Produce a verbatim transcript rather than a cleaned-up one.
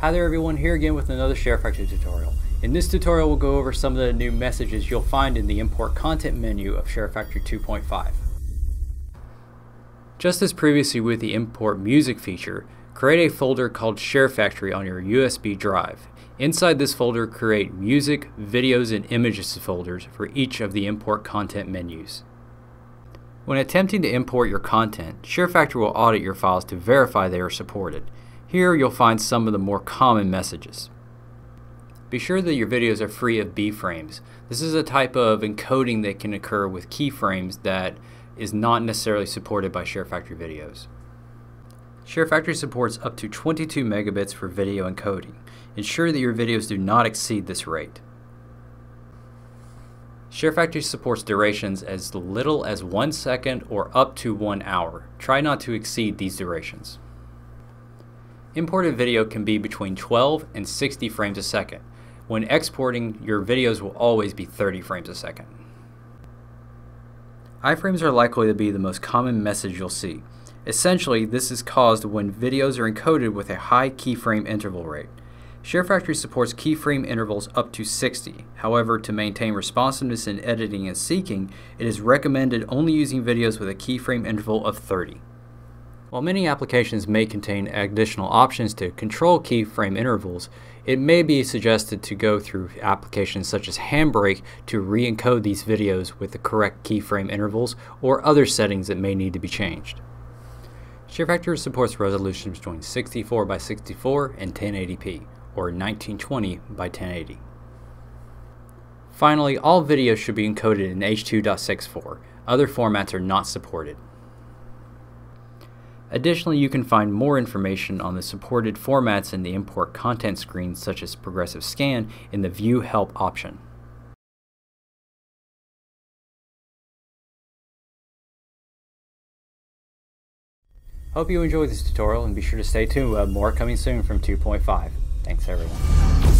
Hi there everyone, here again with another ShareFactory tutorial. In this tutorial we'll go over some of the new messages you'll find in the Import Content menu of ShareFactory two point five. Just as previously with the Import Music feature, create a folder called ShareFactory on your U S B drive. Inside this folder, create Music, Videos, and Images folders for each of the Import Content menus. When attempting to import your content, ShareFactory will audit your files to verify they are supported. Here you'll find some of the more common messages. Be sure that your videos are free of B-frames. This is a type of encoding that can occur with keyframes that is not necessarily supported by ShareFactory videos. ShareFactory supports up to twenty-two megabits for video encoding. Ensure that your videos do not exceed this rate. ShareFactory supports durations as little as one second or up to one hour. Try not to exceed these durations. Imported video can be between twelve and sixty frames a second. When exporting, your videos will always be thirty frames a second. I-frames are likely to be the most common message you'll see. Essentially, this is caused when videos are encoded with a high keyframe interval rate. ShareFactory supports keyframe intervals up to sixty. However, to maintain responsiveness in editing and seeking, it is recommended only using videos with a keyframe interval of thirty. While many applications may contain additional options to control keyframe intervals, it may be suggested to go through applications such as Handbrake to re-encode these videos with the correct keyframe intervals or other settings that may need to be changed. ShareFactory supports resolutions between sixty-four by sixty-four and ten eighty p, or nineteen twenty by ten eighty. Finally, all videos should be encoded in H two dot sixty-four. Other formats are not supported. Additionally, you can find more information on the supported formats in the Import Content screen, such as Progressive Scan, in the View Help option. Hope you enjoyed this tutorial, and be sure to stay tuned. We'll have more coming soon from two point five. Thanks everyone.